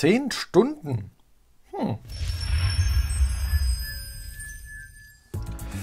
10 Stunden.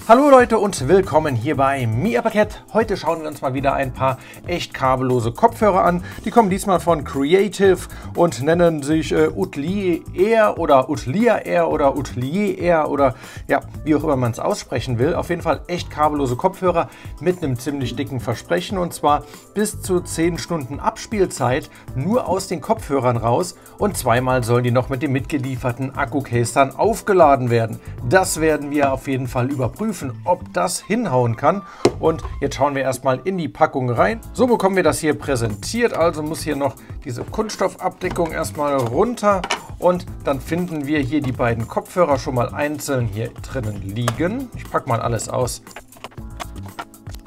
Hallo Leute und willkommen hier bei MiaPaket. Heute schauen wir uns mal wieder ein paar echt kabellose Kopfhörer an. Die kommen diesmal von Creative und nennen sich Outlier Air oder Outlier Air oder Outlier Air oder ja, wie auch immer man es aussprechen will. Auf jeden Fall echt kabellose Kopfhörer mit einem ziemlich dicken Versprechen, und zwar bis zu 10 Stunden Abspielzeit nur aus den Kopfhörern raus, und zweimal sollen die noch mit den mitgelieferten Akku-Casern aufgeladen werden. Das werden wir auf jeden Fall überprüfen, ob das hinhauen kann. Und jetzt schauen wir erstmal in die Packung rein. So bekommen wir das hier präsentiert. Also muss hier noch diese Kunststoffabdeckung erstmal runter, und dann finden wir hier die beiden Kopfhörer schon mal einzeln hier drinnen liegen. Ich packe mal alles aus.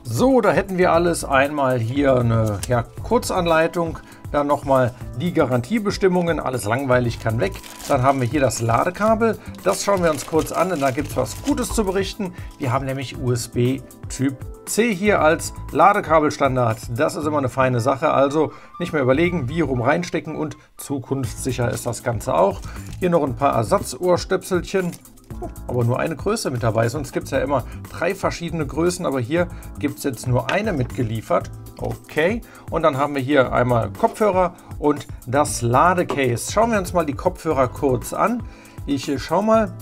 So, da hätten wir alles. Einmal hier eine Kurzanleitung, dann nochmal die Garantiebestimmungen, alles langweilig, kann weg. Dann haben wir hier das Ladekabel, das schauen wir uns kurz an, denn da gibt es was Gutes zu berichten. Wir haben nämlich USB Typ C hier als Ladekabelstandard. Das ist immer eine feine Sache, also nicht mehr überlegen, wie rum reinstecken, und zukunftssicher ist das Ganze auch. Hier noch ein paar Ersatzohrstöpselchen. Aber nur eine Größe mit dabei, sonst gibt es ja immer 3 verschiedene Größen, aber hier gibt es jetzt nur eine mitgeliefert. Okay, und dann haben wir hier einmal Kopfhörer und das Ladecase. Schauen wir uns mal die Kopfhörer kurz an. Ich schau mal.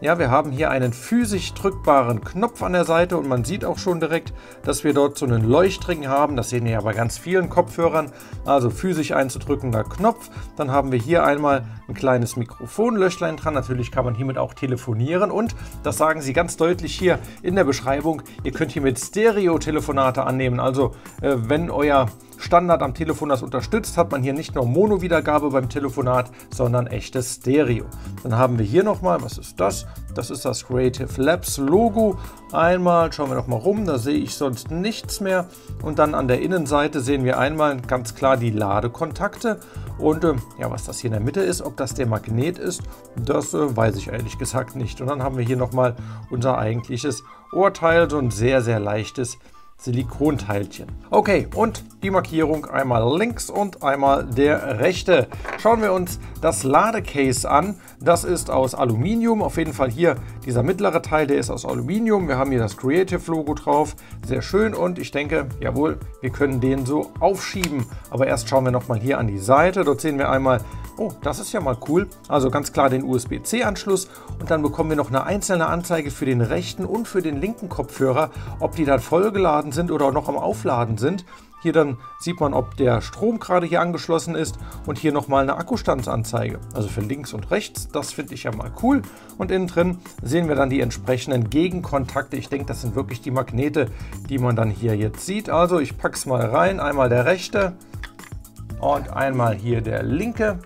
Ja, wir haben hier einen physisch drückbaren Knopf an der Seite, und man sieht auch schon direkt, dass wir dort so einen Leuchtring haben. Das sehen wir ja bei ganz vielen Kopfhörern, also physisch einzudrückender Knopf. Dann haben wir hier einmal ein kleines Mikrofonlöchlein dran. Natürlich kann man hiermit auch telefonieren, und das sagen sie ganz deutlich hier in der Beschreibung. Ihr könnt hiermit Stereo-Telefonate annehmen, also wenn euer Standard am Telefon das unterstützt, hat man hier nicht nur Mono-Wiedergabe beim Telefonat, sondern echtes Stereo. Dann haben wir hier nochmal, was ist das? Das ist das Creative Labs Logo. Einmal schauen wir nochmal rum, da sehe ich sonst nichts mehr. Und dann an der Innenseite sehen wir einmal ganz klar die Ladekontakte. Und ja, was das hier in der Mitte ist, ob das der Magnet ist, das weiß ich ehrlich gesagt nicht. Und dann haben wir hier nochmal unser eigentliches Ohrteil, so ein sehr, sehr leichtes Silikonteilchen. Okay, und die Markierung einmal links und einmal der rechte. Schauen wir uns das Ladecase an. Das ist aus Aluminium. Auf jeden Fall hier dieser mittlere Teil, der ist aus Aluminium. Wir haben hier das Creative-Logo drauf. Sehr schön, und ich denke, jawohl, wir können den so aufschieben. Aber erst schauen wir nochmal hier an die Seite. Dort sehen wir einmal, oh, das ist ja mal cool. Also ganz klar den USB-C-Anschluss, und dann bekommen wir noch eine einzelne Anzeige für den rechten und für den linken Kopfhörer, ob die dann vollgeladen sind oder noch am Aufladen sind. Hier dann sieht man, ob der Strom gerade hier angeschlossen ist, und hier nochmal eine Akkustandsanzeige, also für links und rechts. Das finde ich ja mal cool. Und innen drin sehen wir dann die entsprechenden Gegenkontakte. Ich denke, das sind wirklich die Magnete, die man dann hier jetzt sieht. Also ich packe es mal rein, einmal der rechte und einmal hier der linke.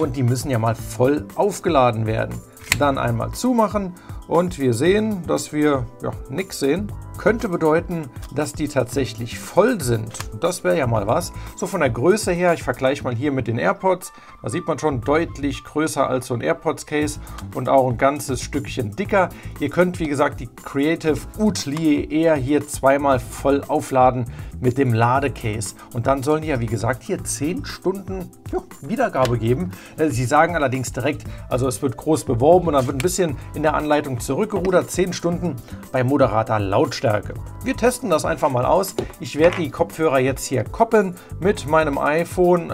Und die müssen ja mal voll aufgeladen werden. Dann einmal zumachen, und wir sehen, dass wir nichts sehen. Könnte bedeuten, dass die tatsächlich voll sind. Das wäre ja mal was. So von der Größe her, ich vergleiche mal hier mit den AirPods. Da sieht man schon, deutlich größer als so ein AirPods-Case und auch ein ganzes Stückchen dicker. Ihr könnt, wie gesagt, die Creative Outlier Air hier zweimal voll aufladen mit dem Ladecase. Und dann sollen die ja, wie gesagt, hier 10 Stunden Wiedergabe geben. Sie sagen allerdings direkt, also es wird groß beworben und dann wird ein bisschen in der Anleitung zurückgerudert. 10 Stunden bei moderater Lautstärke. Wir testen das einfach mal aus. Ich werde die Kopfhörer jetzt hier koppeln mit meinem iPhone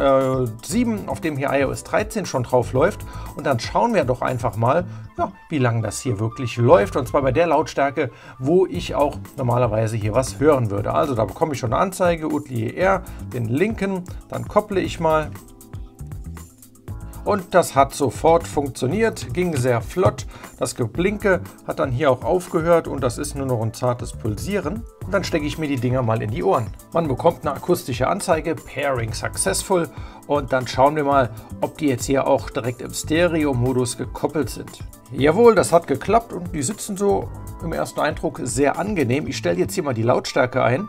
7, auf dem hier iOS 13 schon drauf läuft. Und dann schauen wir doch einfach mal, wie lange das hier wirklich läuft. Und zwar bei der Lautstärke, wo ich auch normalerweise hier was hören würde. Also da bekomme ich schon eine Anzeige, Outlier Air, den linken. Dann kopple ich mal. Und das hat sofort funktioniert, ging sehr flott. Das Geblinke hat dann hier auch aufgehört, und das ist nur noch ein zartes Pulsieren. Und dann stecke ich mir die Dinger mal in die Ohren. Man bekommt eine akustische Anzeige, Pairing Successful. Und dann schauen wir mal, ob die jetzt hier auch direkt im Stereo-Modus gekoppelt sind. Jawohl, das hat geklappt, und die sitzen so im ersten Eindruck sehr angenehm. Ich stelle jetzt hier mal die Lautstärke ein.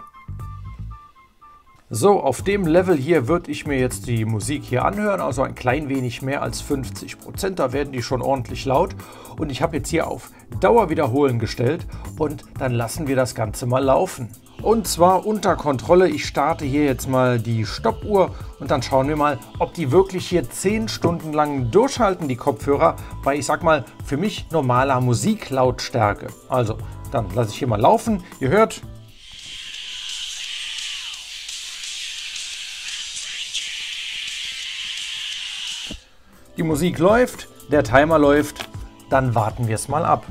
So, auf dem Level hier würde ich mir jetzt die Musik hier anhören, also ein klein wenig mehr als 50%, da werden die schon ordentlich laut. Und ich habe jetzt hier auf Dauer wiederholen gestellt und dann lassen wir das Ganze mal laufen. Und zwar unter Kontrolle, ich starte hier jetzt mal die Stoppuhr und dann schauen wir mal, ob die wirklich hier 10 Stunden lang durchhalten, die Kopfhörer, bei, ich sag mal, für mich normaler Musiklautstärke. Also, dann lasse ich hier mal laufen, ihr hört... Die Musik läuft, der Timer läuft, dann warten wir es mal ab.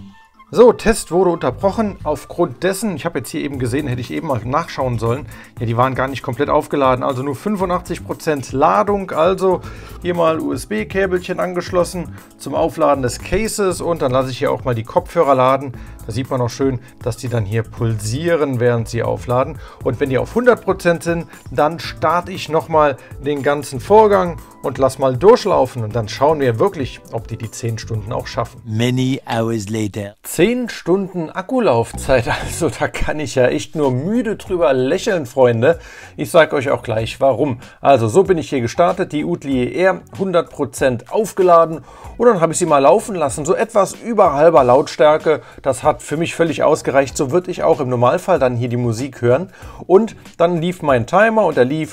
So, Test wurde unterbrochen. Aufgrund dessen, ich habe jetzt hier eben gesehen, hätte ich eben mal nachschauen sollen. Ja, die waren gar nicht komplett aufgeladen, also nur 85% Ladung. Also hier mal USB-Käbelchen angeschlossen zum Aufladen des Cases und dann lasse ich hier auch mal die Kopfhörer laden. Da sieht man auch schön, dass die dann hier pulsieren, während sie aufladen. Und wenn die auf 100% sind, dann starte ich nochmal den ganzen Vorgang und lass mal durchlaufen und dann schauen wir wirklich, ob die 10 Stunden auch schaffen. Many hours later. 10 Stunden Akkulaufzeit, also da kann ich ja echt nur müde drüber lächeln, Freunde. Ich sage euch auch gleich, warum. Also so bin ich hier gestartet, die Outlier Air 100% aufgeladen und dann habe ich sie mal laufen lassen, so etwas über halber Lautstärke. Das hat für mich völlig ausgereicht, so würde ich auch im Normalfall dann hier die Musik hören. Und dann lief mein Timer und er lief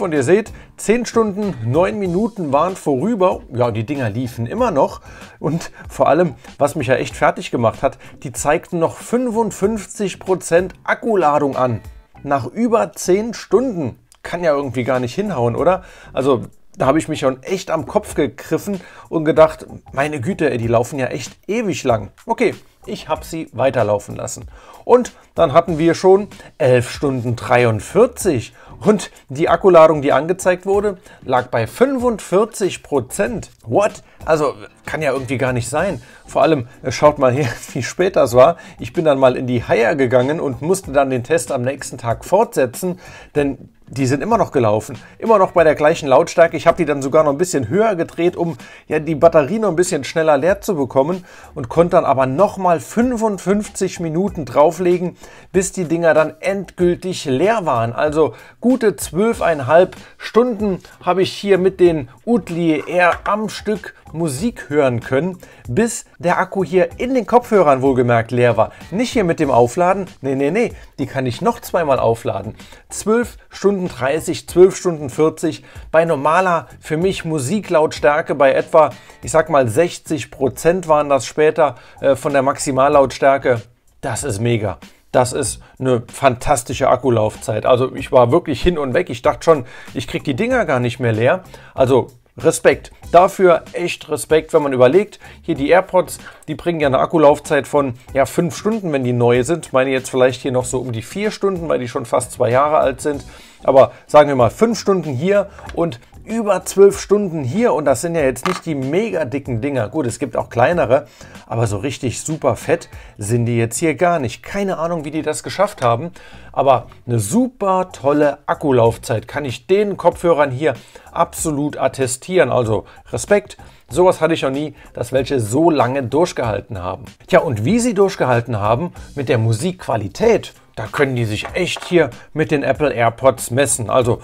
und ihr seht, 10 Stunden, 9 Minuten waren vorüber, ja, die Dinger liefen immer noch und vor allem, was mich ja echt fertig gemacht hat, die zeigten noch 55% Akkuladung an. Nach über 10 Stunden kann ja irgendwie gar nicht hinhauen, oder? Also da habe ich mich schon echt am Kopf gegriffen und gedacht, meine Güte, die laufen ja echt ewig lang. Okay, ich habe sie weiterlaufen lassen. Und dann hatten wir schon 11 Stunden 43 und die Akkuladung, die angezeigt wurde, lag bei 45%. What? Also kann ja irgendwie gar nicht sein. Vor allem, schaut mal her, wie spät das war. Ich bin dann mal in die Haier gegangen und musste dann den Test am nächsten Tag fortsetzen, denn die sind immer noch gelaufen, immer noch bei der gleichen Lautstärke. Ich habe die dann sogar noch ein bisschen höher gedreht, um ja die Batterie noch ein bisschen schneller leer zu bekommen und konnte dann aber nochmal 55 Minuten drauflegen, bis die Dinger dann endgültig leer waren. Also gute 12,5 Stunden habe ich hier mit den Outlier Air am Stück Musik hören können, bis der Akku hier in den Kopfhörern wohlgemerkt leer war. Nicht hier mit dem Aufladen, nee, die kann ich noch zweimal aufladen. 12 Stunden 30, 12 Stunden 40, bei normaler, für mich Musiklautstärke bei etwa, ich sag mal 60% waren das später von der Maximallautstärke. Das ist mega. Das ist eine fantastische Akkulaufzeit. Also ich war wirklich hin und weg. Ich dachte schon, ich kriege die Dinger gar nicht mehr leer. Also Respekt. Dafür echt Respekt, wenn man überlegt, hier die AirPods, die bringen ja eine Akkulaufzeit von ja, 5 Stunden, wenn die neu sind. Ich meine jetzt vielleicht hier noch so um die 4 Stunden, weil die schon fast 2 Jahre alt sind. Aber sagen wir mal 5 Stunden hier und über 12 Stunden hier. Und das sind ja jetzt nicht die mega dicken Dinger. Gut, es gibt auch kleinere, aber so richtig super fett sind die jetzt hier gar nicht. Keine Ahnung, wie die das geschafft haben. Aber eine super tolle Akkulaufzeit kann ich den Kopfhörern hier absolut attestieren. Also Respekt. Sowas hatte ich noch nie, dass welche so lange durchgehalten haben. Tja, und wie sie durchgehalten haben mit der Musikqualität, da können die sich echt hier mit den Apple AirPods messen. Also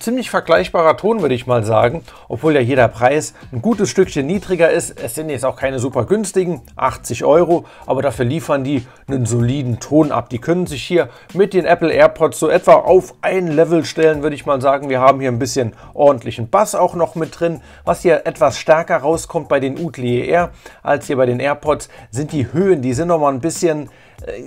ziemlich vergleichbarer Ton, würde ich mal sagen, obwohl ja hier der Preis ein gutes Stückchen niedriger ist. Es sind jetzt auch keine super günstigen, 80 €, aber dafür liefern die einen soliden Ton ab. Die können sich hier mit den Apple AirPods so etwa auf ein Level stellen, würde ich mal sagen. Wir haben hier ein bisschen ordentlichen Bass auch noch mit drin, was hier etwas stärker rauskommt bei den Outlier Air als hier bei den AirPods, sind die Höhen, die sind nochmal ein bisschen,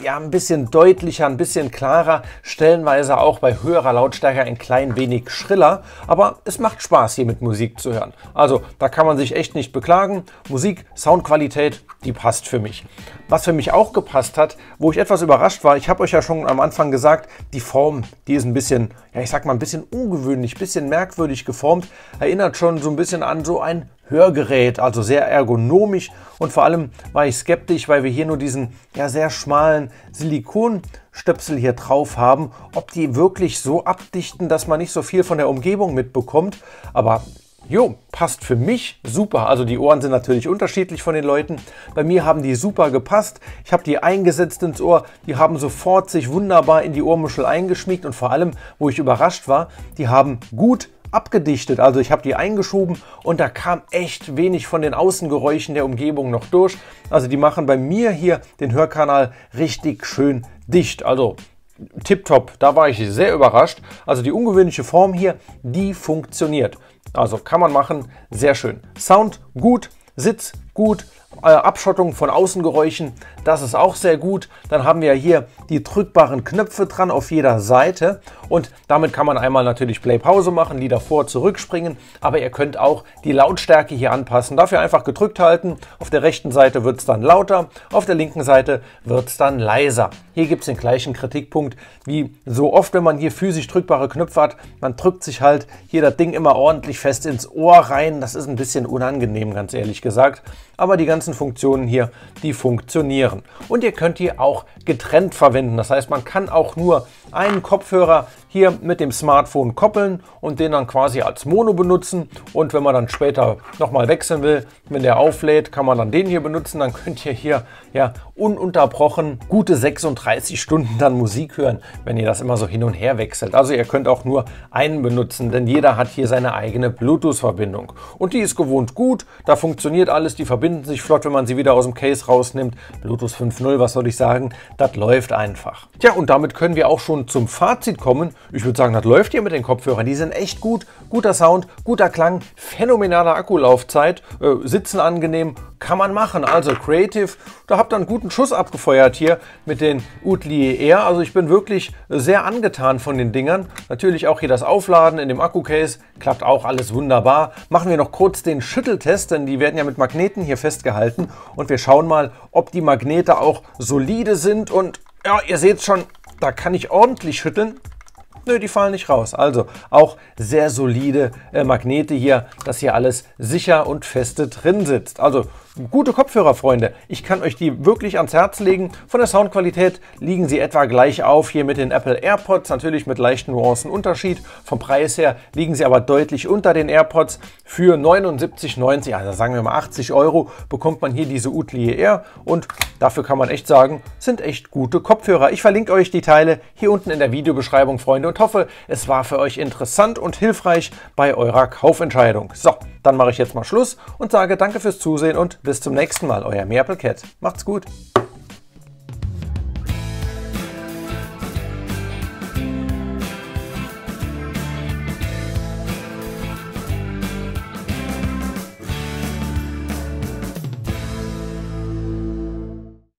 ja, ein bisschen deutlicher, ein bisschen klarer, stellenweise auch bei höherer Lautstärke ein klein wenig schriller, aber es macht Spaß hier mit Musik zu hören. Also da kann man sich echt nicht beklagen. Musik, Soundqualität, die passt für mich. Was für mich auch gepasst hat, wo ich etwas überrascht war, ich habe euch ja schon am Anfang gesagt, die Form, die ist ein bisschen, ja ich sag mal ein bisschen ungewöhnlich, ein bisschen merkwürdig geformt, erinnert schon so ein bisschen an so ein Hörgerät, also sehr ergonomisch und vor allem war ich skeptisch, weil wir hier nur diesen ja sehr schmalen Silikonstöpsel hier drauf haben, ob die wirklich so abdichten, dass man nicht so viel von der Umgebung mitbekommt, aber Jo, passt für mich super. Also die Ohren sind natürlich unterschiedlich von den Leuten. Bei mir haben die super gepasst. Ich habe die eingesetzt ins Ohr. Die haben sofort sich wunderbar in die Ohrmuschel eingeschmiegt. Und vor allem, wo ich überrascht war, die haben gut abgedichtet. Also ich habe die eingeschoben und da kam echt wenig von den Außengeräuschen der Umgebung noch durch. Also die machen bei mir hier den Hörkanal richtig schön dicht. Also tipptopp, da war ich sehr überrascht. Also die ungewöhnliche Form hier, die funktioniert. Also kann man machen, sehr schön. Sound gut, Sitz gut, Abschottung von Außengeräuschen, das ist auch sehr gut. Dann haben wir hier die drückbaren Knöpfe dran auf jeder Seite und damit kann man einmal natürlich Play-Pause machen, Lieder vor, zurückspringen, aber ihr könnt auch die Lautstärke hier anpassen. Dafür einfach gedrückt halten, auf der rechten Seite wird es dann lauter, auf der linken Seite wird es dann leiser. Hier gibt es den gleichen Kritikpunkt wie so oft, wenn man hier physisch drückbare Knöpfe hat, man drückt sich halt hier das Ding immer ordentlich fest ins Ohr rein, das ist ein bisschen unangenehm, ganz ehrlich gesagt, aber die ganzen Funktionen hier, die funktionieren. Und ihr könnt die auch getrennt verwenden. Das heißt, man kann auch nur einen Kopfhörer hier mit dem Smartphone koppeln und den dann quasi als Mono benutzen. Und wenn man dann später nochmal wechseln will, wenn der auflädt, kann man dann den hier benutzen. Dann könnt ihr hier ja ununterbrochen gute 36 Stunden dann Musik hören, wenn ihr das immer so hin und her wechselt. Also ihr könnt auch nur einen benutzen, denn jeder hat hier seine eigene Bluetooth-Verbindung. Und die ist gewohnt gut, da funktioniert alles, die verbinden sich flott, wenn man sie wieder aus dem Case rausnimmt. Bluetooth 5.0, was soll ich sagen, das läuft einfach. Tja, und damit können wir auch schon zum Fazit kommen. Ich würde sagen, das läuft hier mit den Kopfhörern. Die sind echt gut, guter Sound, guter Klang, phänomenale Akkulaufzeit, sitzen angenehm, kann man machen. Also Creative, da habt ihr einen guten Schuss abgefeuert hier mit den Outlier Air. Also ich bin wirklich sehr angetan von den Dingern. Natürlich auch hier das Aufladen in dem Akku-Case, klappt auch alles wunderbar. Machen wir noch kurz den Schütteltest, denn die werden ja mit Magneten hier festgehalten und wir schauen mal, ob die Magnete auch solide sind und ja, ihr seht schon, da kann ich ordentlich schütteln. Nö, die fallen nicht raus. Also auch sehr solide Magnete hier, dass hier alles sicher und feste drin sitzt. Also gute Kopfhörer, Freunde. Ich kann euch die wirklich ans Herz legen. Von der Soundqualität liegen sie etwa gleich auf hier mit den Apple AirPods. Natürlich mit leichten Nuancen Unterschied. Vom Preis her liegen sie aber deutlich unter den AirPods. Für 79,90, also sagen wir mal 80 €, bekommt man hier diese Outlier Air. Und dafür kann man echt sagen, sind echt gute Kopfhörer. Ich verlinke euch die Teile hier unten in der Videobeschreibung, Freunde. Und hoffe, es war für euch interessant und hilfreich bei eurer Kaufentscheidung. So, dann mache ich jetzt mal Schluss und sage danke fürs Zusehen und bis zum nächsten Mal. Euer MeAppleCat. Macht's gut!